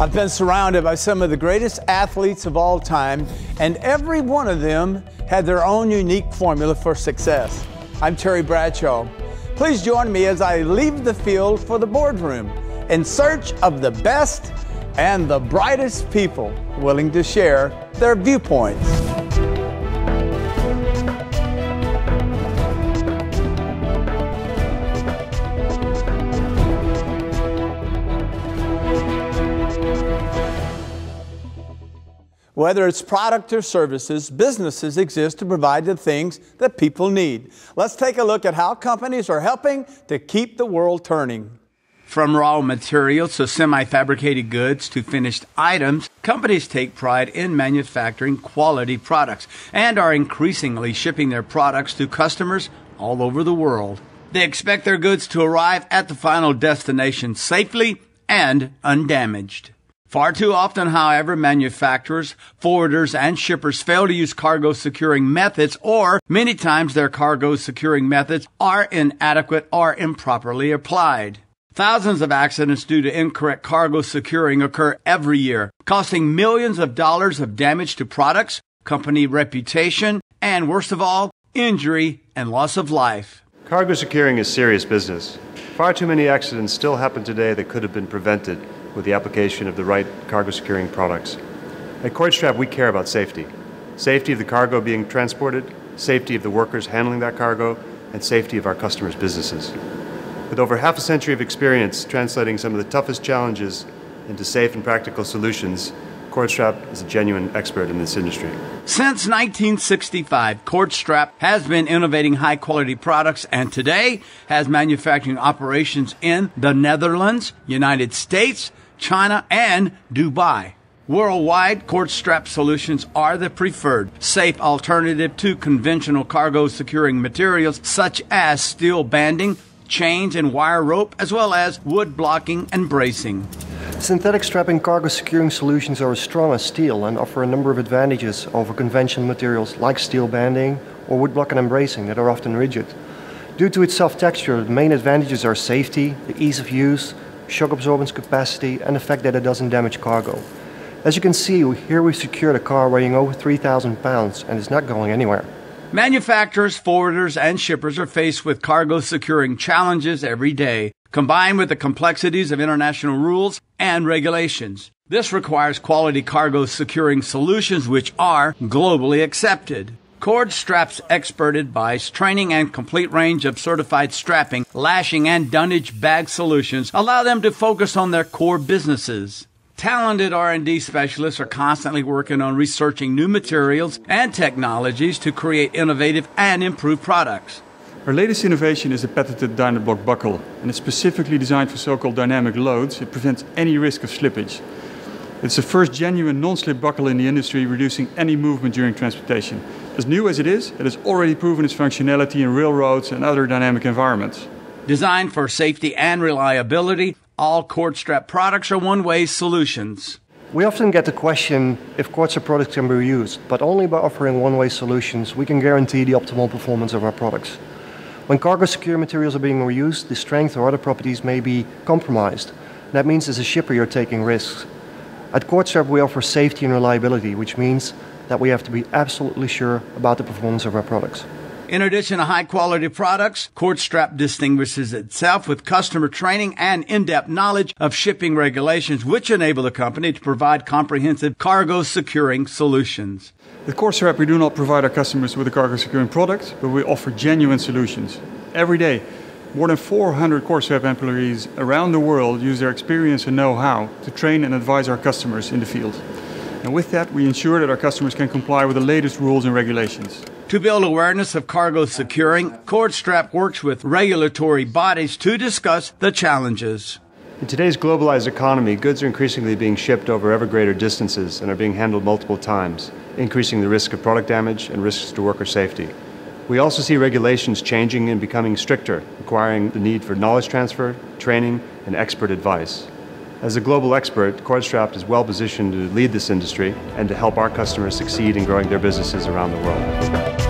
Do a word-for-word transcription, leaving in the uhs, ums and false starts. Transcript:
I've been surrounded by some of the greatest athletes of all time, and every one of them had their own unique formula for success. I'm Terry Bradshaw. Please join me as I leave the field for the boardroom in search of the best and the brightest people willing to share their viewpoints. Whether it's product or services, businesses exist to provide the things that people need. Let's take a look at how companies are helping to keep the world turning. From raw materials to semi-fabricated goods to finished items, companies take pride in manufacturing quality products and are increasingly shipping their products to customers all over the world. They expect their goods to arrive at the final destination safely and undamaged. Far too often, however, manufacturers, forwarders, and shippers fail to use cargo-securing methods, or many times their cargo-securing methods are inadequate or improperly applied. Thousands of accidents due to incorrect cargo securing occur every year, costing millions of dollars of damage to products, company reputation, and worst of all, injury and loss of life. Cargo securing is serious business. Far too many accidents still happen today that could have been prevented with the application of the right cargo securing products. At Cordstrap, we care about safety. Safety of the cargo being transported, safety of the workers handling that cargo, and safety of our customers' businesses. With over half a century of experience translating some of the toughest challenges into safe and practical solutions, Cordstrap is a genuine expert in this industry. Since nineteen sixty-five, Cordstrap has been innovating high-quality products and today has manufacturing operations in the Netherlands, United States, China, and Dubai. Worldwide, Cordstrap solutions are the preferred, safe alternative to conventional cargo-securing materials such as steel banding, chains and wire rope, as well as wood blocking and bracing. Synthetic strapping cargo securing solutions are as strong as steel and offer a number of advantages over conventional materials like steel banding or wood blocking and bracing that are often rigid. Due to its soft texture, the main advantages are safety, the ease of use, shock absorbance capacity, and the fact that it doesn't damage cargo. As you can see, here we secured a car weighing over three thousand pounds and it's not going anywhere. Manufacturers, forwarders, and shippers are faced with cargo securing challenges every day, combined with the complexities of international rules and regulations. This requires quality cargo securing solutions which are globally accepted. Cordstrap's expert advice, training, and complete range of certified strapping, lashing, and dunnage bag solutions allow them to focus on their core businesses. Talented R and D specialists are constantly working on researching new materials and technologies to create innovative and improved products. Our latest innovation is a patented DynaBlock buckle, and it's specifically designed for so-called dynamic loads. It prevents any risk of slippage. It's the first genuine non-slip buckle in the industry, reducing any movement during transportation. As new as it is, it has already proven its functionality in railroads and other dynamic environments. Designed for safety and reliability, all Cordstrap products are one-way solutions. We often get the question if Cordstrap products can be reused, but only by offering one-way solutions we can guarantee the optimal performance of our products. When cargo-secure materials are being reused, the strength or other properties may be compromised. That means as a shipper you're taking risks. At Cordstrap we offer safety and reliability, which means that we have to be absolutely sure about the performance of our products. In addition to high-quality products, Cordstrap distinguishes itself with customer training and in-depth knowledge of shipping regulations, which enable the company to provide comprehensive cargo-securing solutions. At Cordstrap, we do not provide our customers with a cargo-securing product, but we offer genuine solutions. Every day, more than four hundred Cordstrap employees around the world use their experience and know-how to train and advise our customers in the field. And with that, we ensure that our customers can comply with the latest rules and regulations. To build awareness of cargo securing, Cordstrap works with regulatory bodies to discuss the challenges. In today's globalized economy, goods are increasingly being shipped over ever greater distances and are being handled multiple times, increasing the risk of product damage and risks to worker safety. We also see regulations changing and becoming stricter, requiring the need for knowledge transfer, training, and expert advice. As a global expert, Cordstrap is well positioned to lead this industry and to help our customers succeed in growing their businesses around the world.